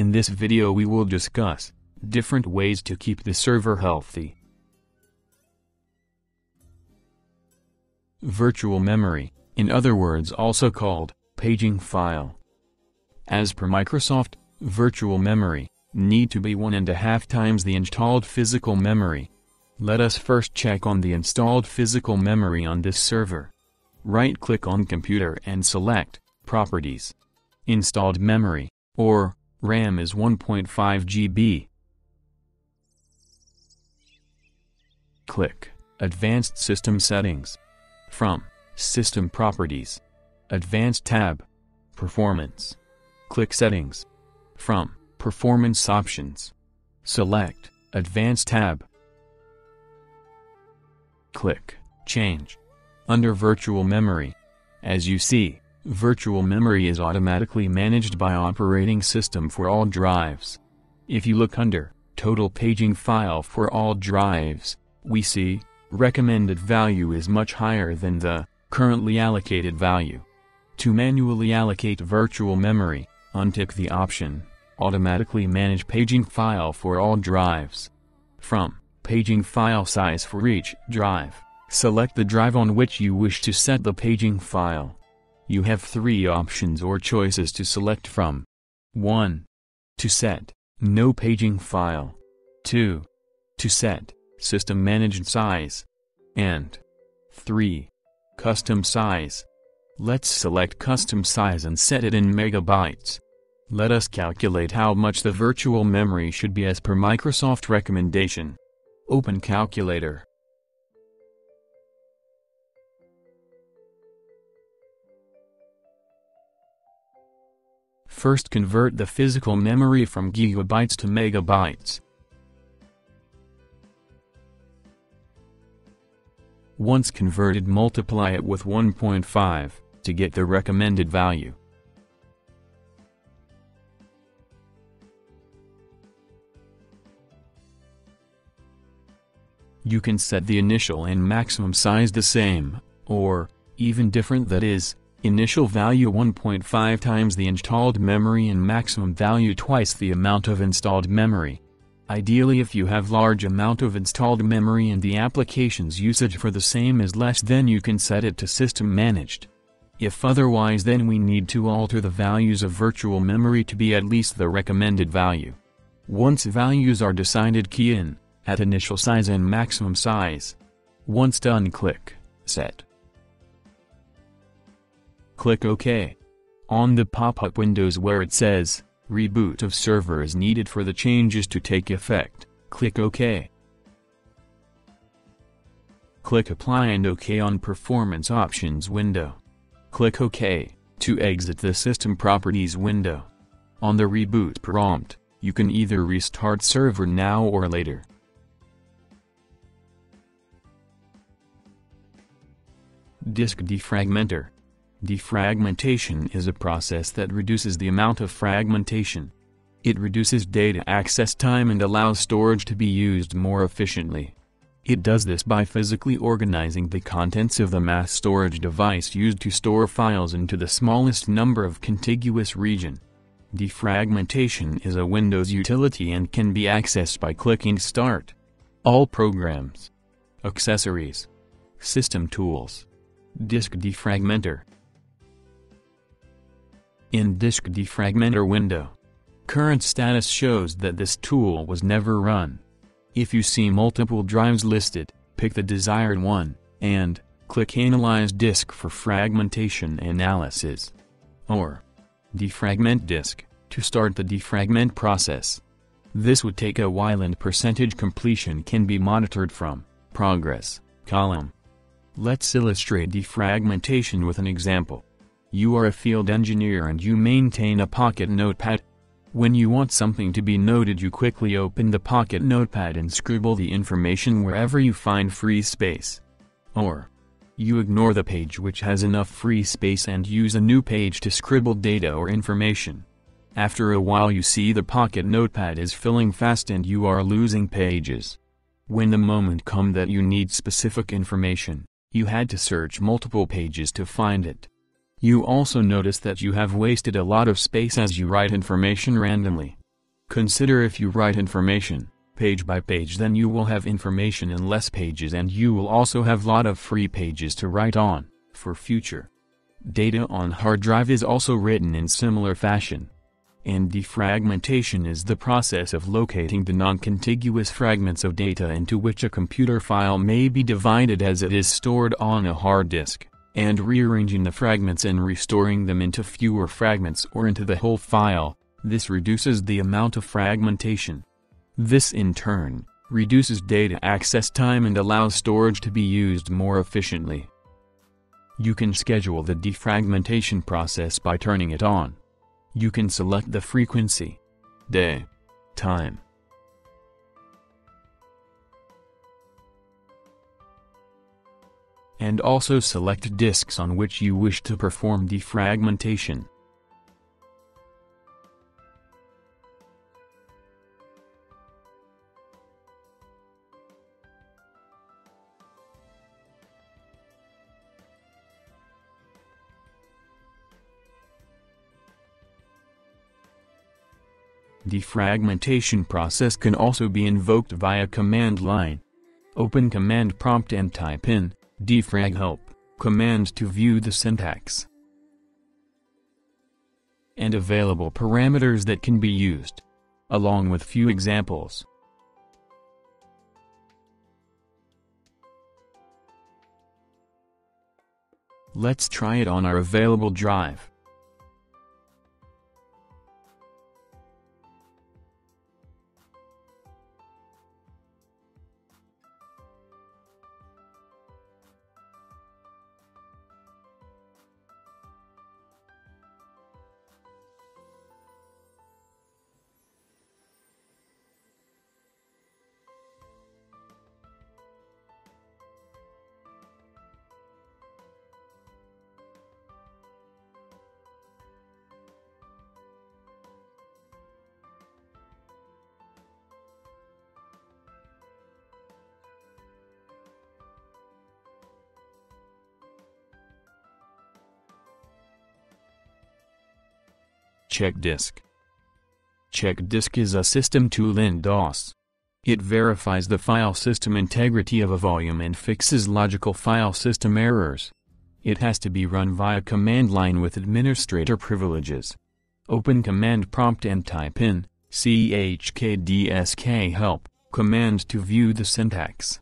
In this video we will discuss different ways to keep the server healthy. Virtual memory, in other words also called paging file. As per Microsoft, virtual memory need to be 1.5 times the installed physical memory. Let us first check on the installed physical memory on this server. Right-click on computer and select Properties. Installed memory, or RAM, is 1.5 GB. Click Advanced System Settings. From System Properties, Advanced tab, Performance. Click Settings. From Performance Options, select Advanced tab. Click Change. Under Virtual Memory, as you see, virtual memory is automatically managed by operating system for all drives. If you look under Total Paging File for all drives, we see recommended value is much higher than the currently allocated value. To manually allocate virtual memory, untick the option Automatically Manage Paging File for all drives. From Paging File Size for each drive, select the drive on which you wish to set the paging file. You have three options or choices to select from. 1. To set no paging file. 2. To set system managed size. And 3. Custom size. Let's select custom size and set it in megabytes. Let us calculate how much the virtual memory should be as per Microsoft recommendation. Open calculator. First convert the physical memory from gigabytes to megabytes. Once converted, multiply it with 1.5 to get the recommended value. You can set the initial and maximum size the same, or even different, that is, initial value 1.5 times the installed memory and maximum value twice the amount of installed memory. Ideally, if you have large amount of installed memory and the application's usage for the same is less, then you can set it to system managed. If otherwise, then we need to alter the values of virtual memory to be at least the recommended value. Once values are decided, key in at initial size and maximum size. Once done, click Set. Click OK. On the pop-up windows where it says, Reboot of server is needed for the changes to take effect, click OK. Click Apply and OK on Performance Options window. Click OK to exit the System Properties window. On the Reboot prompt, you can either restart server now or later. Disk Defragmenter. Defragmentation is a process that reduces the amount of fragmentation. It reduces data access time and allows storage to be used more efficiently. It does this by physically organizing the contents of the mass storage device used to store files into the smallest number of contiguous regions. Defragmentation is a Windows utility and can be accessed by clicking Start. All programs, accessories, system tools, Disk Defragmenter. In Disk Defragmenter window, current status shows that this tool was never run. If you see multiple drives listed, pick the desired one, and click Analyze Disk for fragmentation analysis. Or Defragment Disk, to start the defragment process. This would take a while and percentage completion can be monitored from Progress column. Let's illustrate defragmentation with an example. You are a field engineer and you maintain a pocket notepad. When you want something to be noted, you quickly open the pocket notepad and scribble the information wherever you find free space. Or you ignore the page which has enough free space and use a new page to scribble data or information. After a while, you see the pocket notepad is filling fast and you are losing pages. When the moment comes that you need specific information, you had to search multiple pages to find it. You also notice that you have wasted a lot of space as you write information randomly. Consider if you write information, page by page, then you will have information in less pages, and you will also have lot of free pages to write on, for future. Data on hard drive is also written in similar fashion. And defragmentation is the process of locating the non-contiguous fragments of data into which a computer file may be divided as it is stored on a hard disk, and rearranging the fragments and restoring them into fewer fragments or into the whole file. This reduces the amount of fragmentation. This in turn reduces data access time and allows storage to be used more efficiently. You can schedule the defragmentation process by turning it on. You can select the frequency, day, time, and also select disks on which you wish to perform defragmentation. Defragmentation process can also be invoked via command line. Open command prompt and type in defrag help command to view the syntax and available parameters that can be used, along with few examples. Let's try it on our available drive. Check disk. Check disk is a system tool in DOS. It verifies the file system integrity of a volume and fixes logical file system errors. It has to be run via command line with administrator privileges. Open command prompt and type in CHKDSK help command to view the syntax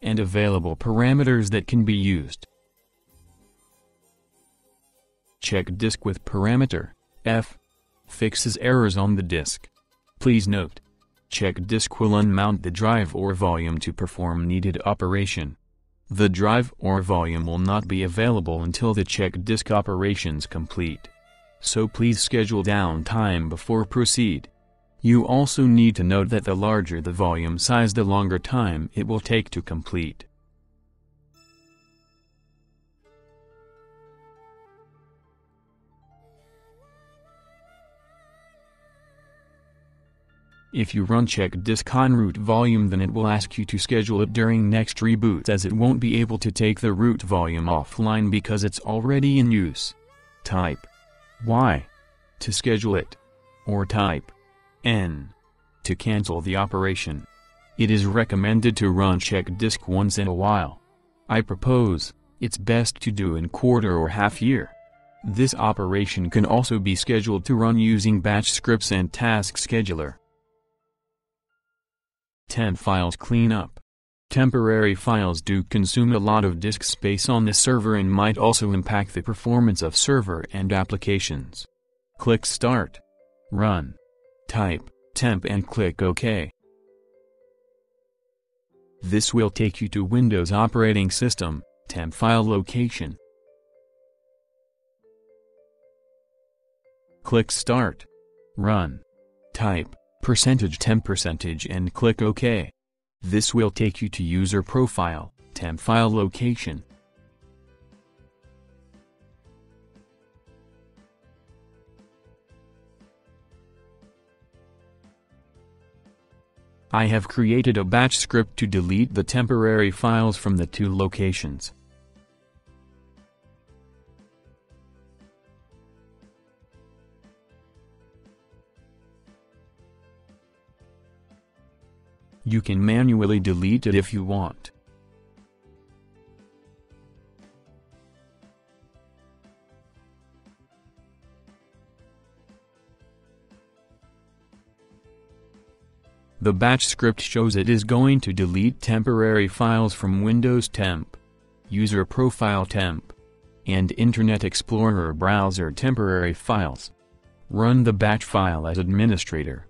and available parameters that can be used. Check disk with parameter F fixes errors on the disk. Please note, check disk will unmount the drive or volume to perform needed operation. The drive or volume will not be available until the check disk operations complete. So please schedule downtime before proceed. You also need to note that the larger the volume size, the longer time it will take to complete. If you run check disk on root volume, then it will ask you to schedule it during next reboot, as it won't be able to take the root volume offline because it's already in use. Type Y to schedule it, or type N to cancel the operation. It is recommended to run check disk once in a while. I propose it's best to do in quarter or half year. This operation can also be scheduled to run using batch scripts and task scheduler. Temp files cleanup. Temporary files do consume a lot of disk space on the server and might also impact the performance of server and applications. Click Start. Run. Type temp and click OK. This will take you to Windows operating system, temp file location. Click Start. Run. Type %temp% and click OK. This will take you to user profile, temp file location. I have created a batch script to delete the temporary files from the two locations. You can manually delete it if you want. The batch script shows it is going to delete temporary files from Windows Temp, User Profile Temp, and Internet Explorer browser temporary files. Run the batch file as administrator.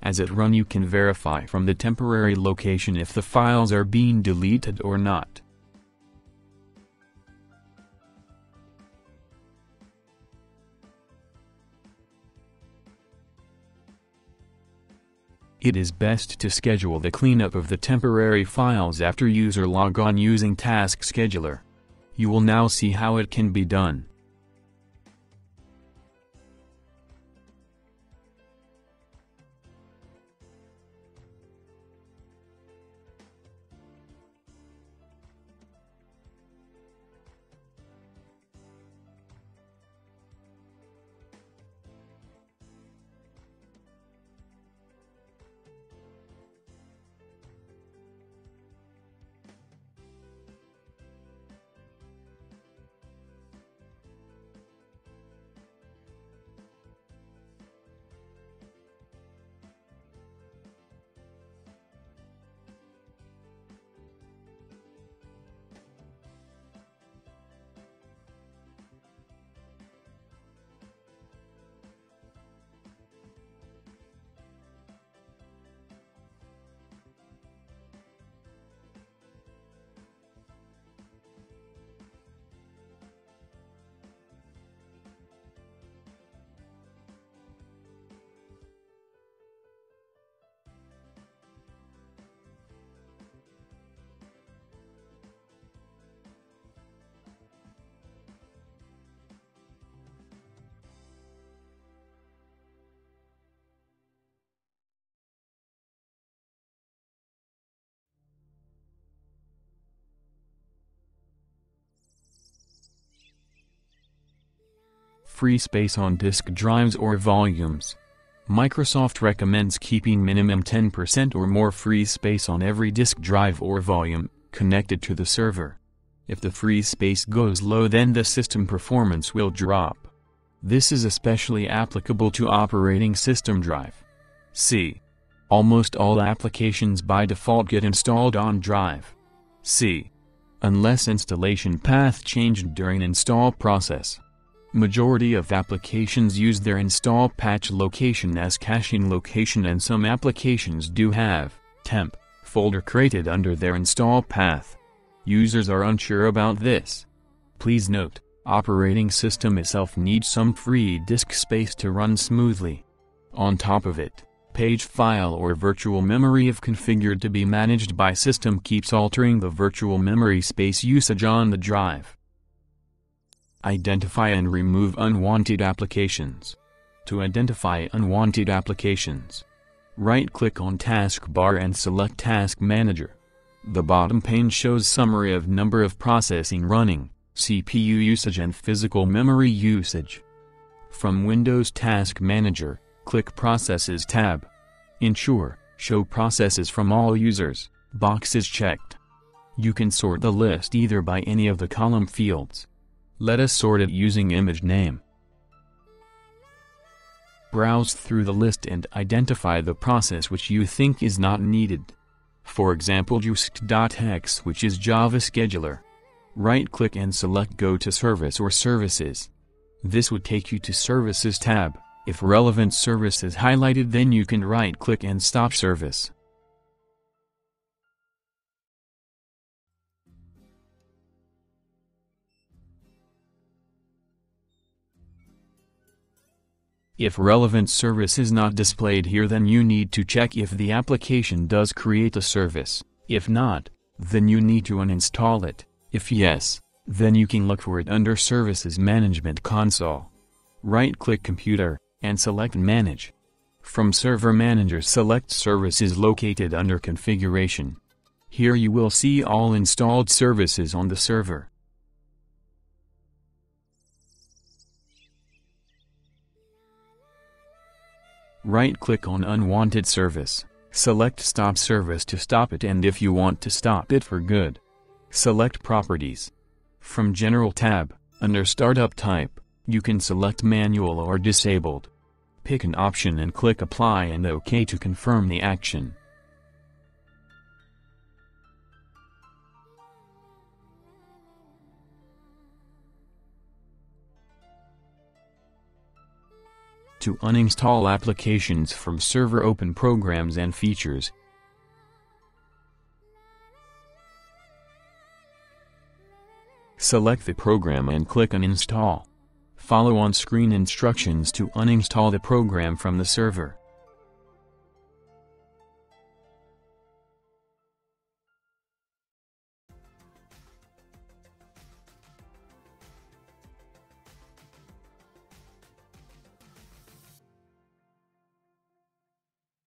As it runs, you can verify from the temporary location if the files are being deleted or not. It is best to schedule the cleanup of the temporary files after user logon using Task Scheduler. You will now see how it can be done. Free space on disk drives or volumes. Microsoft recommends keeping minimum 10% or more free space on every disk drive or volume connected to the server. If the free space goes low, then the system performance will drop. This is especially applicable to operating system drive. C. Almost all applications by default get installed on drive C, unless installation path changed during install process. Majority of applications use their install patch location as caching location, and some applications do have temp folder created under their install path. Users are unsure about this. Please note, operating system itself needs some free disk space to run smoothly. On top of it, page file or virtual memory if configured to be managed by system keeps altering the virtual memory space usage on the drive. Identify and remove unwanted applications. To identify unwanted applications, right-click on Taskbar and select Task Manager. The bottom pane shows summary of number of processing running, CPU usage and physical memory usage. From Windows Task Manager, click Processes tab. Ensure Show processes from all users box is checked. You can sort the list either by any of the column fields. Let us sort it using image name. Browse through the list and identify the process which you think is not needed. For example, Jusk.exe, which is Java scheduler. Right-click and select Go to Service or Services. This would take you to Services tab. If relevant service is highlighted, then you can right-click and stop service. If relevant service is not displayed here, then you need to check if the application does create a service. If not, then you need to uninstall it. If yes, then you can look for it under Services Management Console. Right-click Computer, and select Manage. From Server Manager, select Services located under Configuration. Here you will see all installed services on the server. Right-click on Unwanted Service. Select Stop Service to stop it and if you want to stop it for good. Select Properties. From General tab, under Startup Type, you can select Manual or Disabled. Pick an option and click Apply and OK to confirm the action. To uninstall applications from server, open Programs and Features. Select the program and click Uninstall. Follow on-screen instructions to uninstall the program from the server.